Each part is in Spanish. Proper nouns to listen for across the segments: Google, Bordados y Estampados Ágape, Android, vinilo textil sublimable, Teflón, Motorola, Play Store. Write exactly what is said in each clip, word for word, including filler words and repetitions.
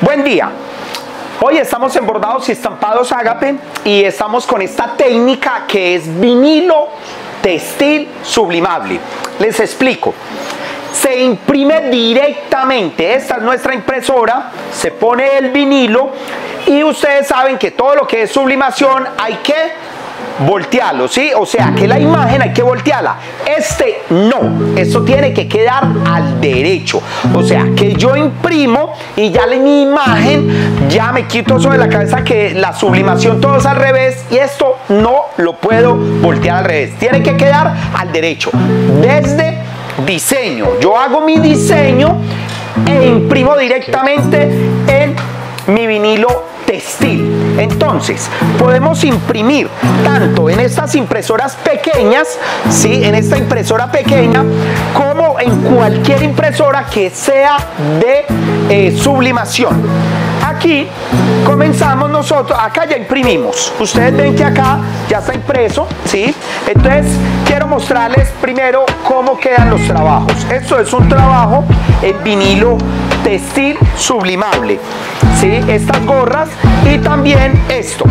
Buen día. Hoy estamos en Bordados y Estampados Ágape y estamos con esta técnica que es vinilo textil sublimable. Les explico. Se imprime directamente, esta es nuestra impresora, se pone el vinilo y ustedes saben que todo lo que es sublimación hay que voltearlo, ¿sí? O sea que la imagen hay que voltearla. Este no, esto tiene que quedar al derecho, o sea que yo imprimo y ya mi imagen, ya me quito sobre la cabeza que la sublimación todo es al revés y esto no lo puedo voltear al revés, tiene que quedar al derecho. Desde diseño, yo hago mi diseño e imprimo directamente en mi vinilo textil. Entonces podemos imprimir tanto en estas impresoras pequeñas, ¿sí? En esta impresora pequeña, como en cualquier impresora que sea de eh, sublimación. Aquí comenzamos nosotros, acá ya imprimimos, ustedes ven que acá ya está impreso, ¿sí? Entonces quiero mostrarles primero cómo quedan los trabajos. Esto es un trabajo en vinilo textil sublimable, ¿sí? Estas gorras y también esto.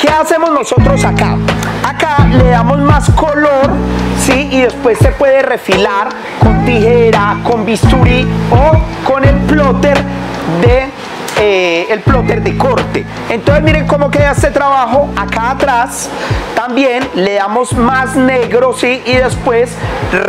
¿Qué hacemos nosotros acá? Acá le damos más color, ¿sí? Y después se puede refilar con tijera, con bisturí o con el plotter de Eh, el plotter de corte. Entonces miren cómo queda este trabajo. Acá atrás también le damos más negro, sí, y después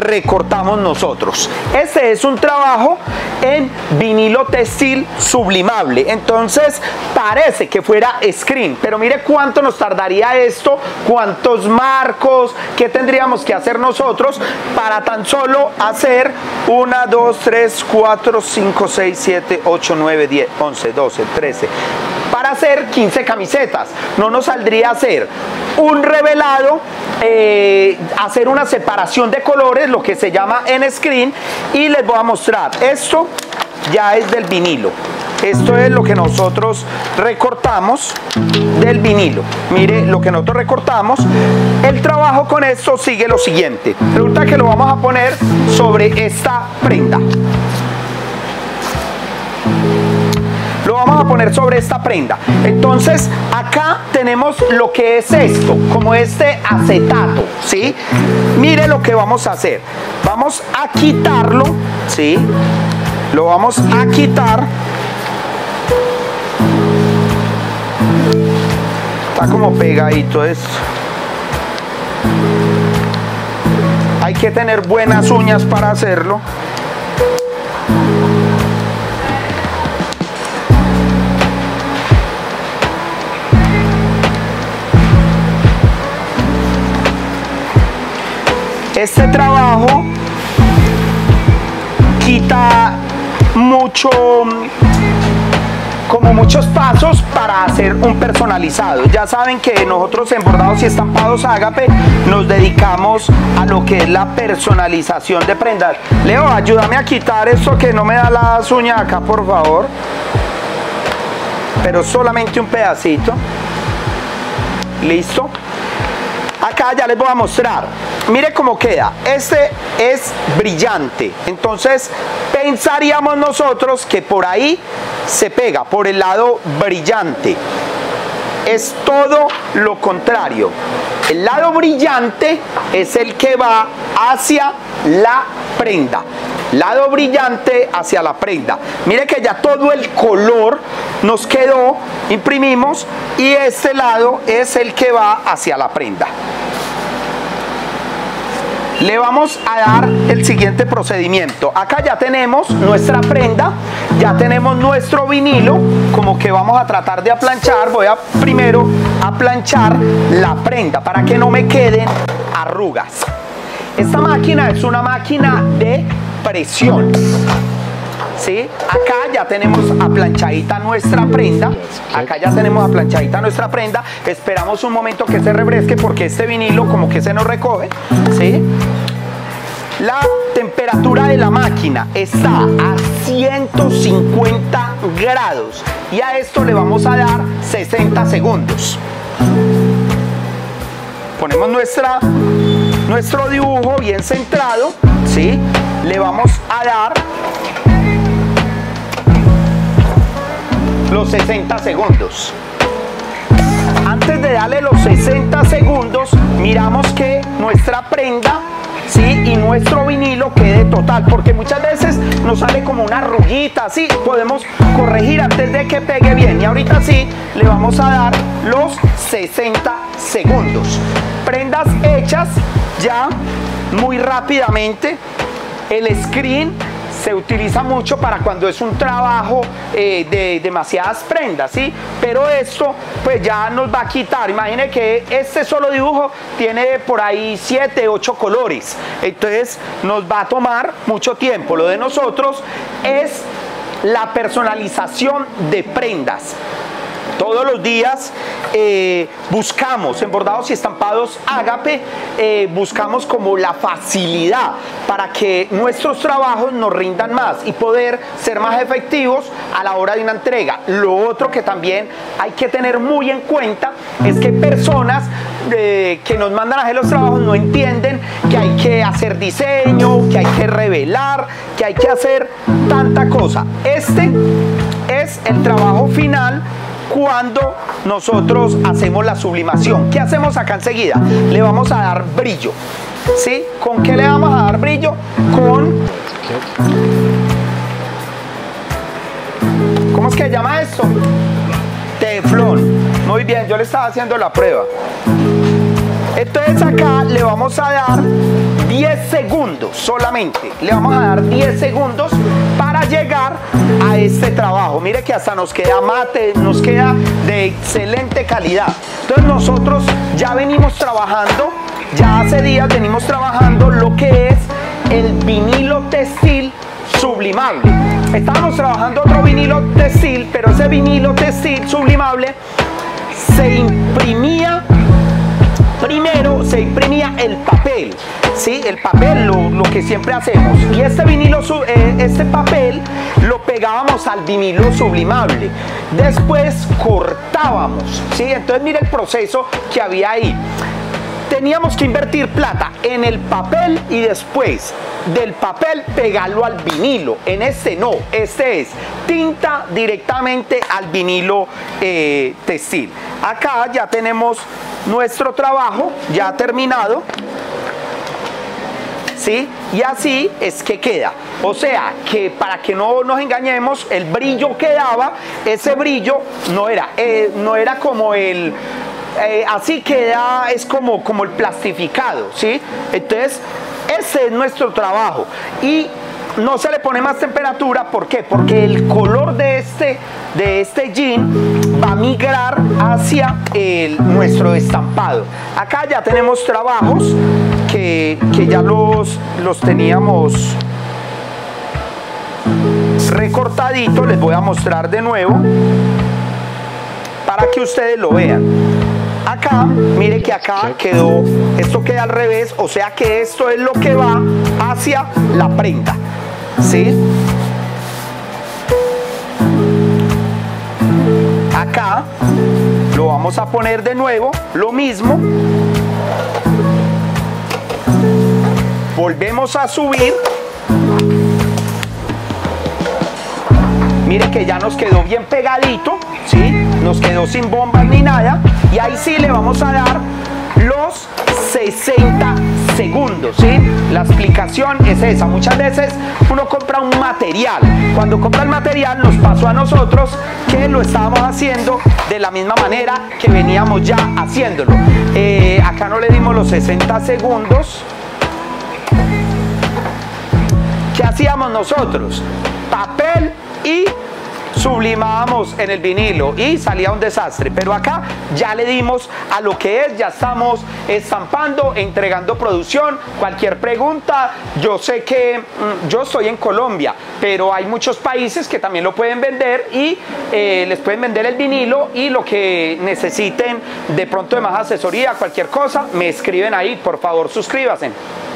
recortamos nosotros. Este es un trabajo en vinilo textil sublimable, entonces parece que fuera screen, pero mire cuánto nos tardaría esto, cuántos marcos, qué tendríamos que hacer nosotros para tan solo hacer uno, dos, tres, cuatro, cinco, seis, siete, ocho, nueve, diez, once, doce, trece, para hacer quince camisetas. No nos saldría hacer un revelado, eh, hacer una separación de colores, lo que se llama en screen, y les voy a mostrar. Esto ya es del vinilo, esto es lo que nosotros recortamos del vinilo. Mire lo que nosotros recortamos. El trabajo con esto sigue lo siguiente. Resulta que lo vamos a poner sobre esta prenda, lo vamos a poner sobre esta prenda. Entonces acá tenemos lo que es esto, como este acetato, ¿sí? Mire lo que vamos a hacer, vamos a quitarlo, ¿sí? Lo vamos a quitar, está como pegadito esto. Hay que tener buenas uñas para hacerlo. Este trabajo quita mucho, como muchos pasos para hacer un personalizado. Ya saben que nosotros en Bordados y Estampados Ágape nos dedicamos a lo que es la personalización de prendas. Leo, ayúdame a quitar esto que no me da las uñas acá, por favor. Pero solamente un pedacito. Listo. Acá ya les voy a mostrar. Mire cómo queda. Este es brillante. Entonces pensaríamos nosotros que por ahí se pega, por el lado brillante. Es todo lo contrario. El lado brillante es el que va hacia la prenda. Lado brillante hacia la prenda. Mire que ya todo el color nos quedó, imprimimos, y este lado es el que va hacia la prenda. Le vamos a dar el siguiente procedimiento. Acá ya tenemos nuestra prenda, ya tenemos nuestro vinilo, como que vamos a tratar de aplanchar. Voy a primero aplanchar la prenda para que no me queden arrugas. Esta máquina es una máquina de presión, ¿sí? Acá ya tenemos aplanchadita nuestra prenda, acá ya tenemos aplanchadita nuestra prenda, esperamos un momento que se refresque porque este vinilo como que se nos recoge, ¿sí? La temperatura de la máquina está a ciento cincuenta grados y a esto le vamos a dar sesenta segundos. Ponemos nuestra, nuestro dibujo bien centrado, ¿sí? Le vamos a dar los sesenta segundos. Antes de darle los sesenta segundos, miramos que nuestra prenda, ¿sí?, y nuestro vinilo quede total, porque muchas veces nos sale como una arruguita, así podemos corregir antes de que pegue bien. Y ahorita sí le vamos a dar los sesenta segundos. Prendas hechas ya muy rápidamente. El screen se utiliza mucho para cuando es un trabajo eh, de demasiadas prendas, ¿sí? Pero esto pues ya nos va a quitar. Imagine que este solo dibujo tiene por ahí siete, ocho colores, entonces nos va a tomar mucho tiempo. Lo de nosotros es la personalización de prendas. Todos los días eh, buscamos, en Bordados y Estampados Ágape, eh, buscamos como la facilidad para que nuestros trabajos nos rindan más y poder ser más efectivos a la hora de una entrega. Lo otro que también hay que tener muy en cuenta es que personas eh, que nos mandan a hacer los trabajos no entienden que hay que hacer diseño, que hay que revelar, que hay que hacer tanta cosa. Este es el trabajo final cuando nosotros hacemos la sublimación. ¿Qué hacemos acá enseguida? Le vamos a dar brillo, ¿sí? ¿Con qué le vamos a dar brillo? Con... ¿cómo es que se llama esto? Teflón. Muy bien, yo le estaba haciendo la prueba. Entonces acá le vamos a dar diez segundos solamente. Le vamos a dar diez segundos para llegar a este trabajo. Mire que hasta nos queda mate, nos queda de excelente calidad. Entonces nosotros ya venimos trabajando, ya hace días venimos trabajando lo que es el vinilo textil sublimable. Estábamos trabajando otro vinilo textil, pero ese vinilo textil sublimable se imprimía. Primero se imprimía el papel, ¿sí? El papel, lo, lo que siempre hacemos. Y este vinilo, este papel lo pegábamos al vinilo sublimable. Después cortábamos, ¿sí? Entonces mira el proceso que había ahí. Teníamos que invertir plata en el papel y después del papel pegarlo al vinilo. En este no, este es tinta directamente al vinilo eh, textil. Acá ya tenemos nuestro trabajo ya terminado, ¿sí? Y así es que queda. O sea, que para que no nos engañemos, el brillo que daba, ese brillo no era, eh, no era como el... Eh, así queda, es como, como el plastificado, ¿sí? Entonces, ese es nuestro trabajo. Y no se le pone más temperatura, ¿por qué? Porque el color de este, de este jean va a migrar hacia el, nuestro estampado. Acá ya tenemos trabajos que, que ya los, los teníamos recortaditos. Les voy a mostrar de nuevo para que ustedes lo vean. Acá, mire que acá quedó, esto queda al revés, o sea que esto es lo que va hacia la prenda, ¿sí? Acá lo vamos a poner de nuevo, lo mismo. Volvemos a subir. Mire que ya nos quedó bien pegadito, ¿sí? Nos quedó sin bombas ni nada. Y ahí sí le vamos a dar los sesenta segundos, ¿sí? La explicación es esa. Muchas veces uno compra un material. Cuando compra el material nos pasó a nosotros que lo estábamos haciendo de la misma manera que veníamos ya haciéndolo. Eh, acá no le dimos los sesenta segundos. ¿Qué hacíamos nosotros? Papel y sublimábamos en el vinilo y salía un desastre, pero acá ya le dimos a lo que es, ya estamos estampando, entregando producción. Cualquier pregunta, yo sé que yo estoy en Colombia, pero hay muchos países que también lo pueden vender y eh, les pueden vender el vinilo, y lo que necesiten de pronto de más asesoría, cualquier cosa, me escriben ahí. Por favor, suscríbanse.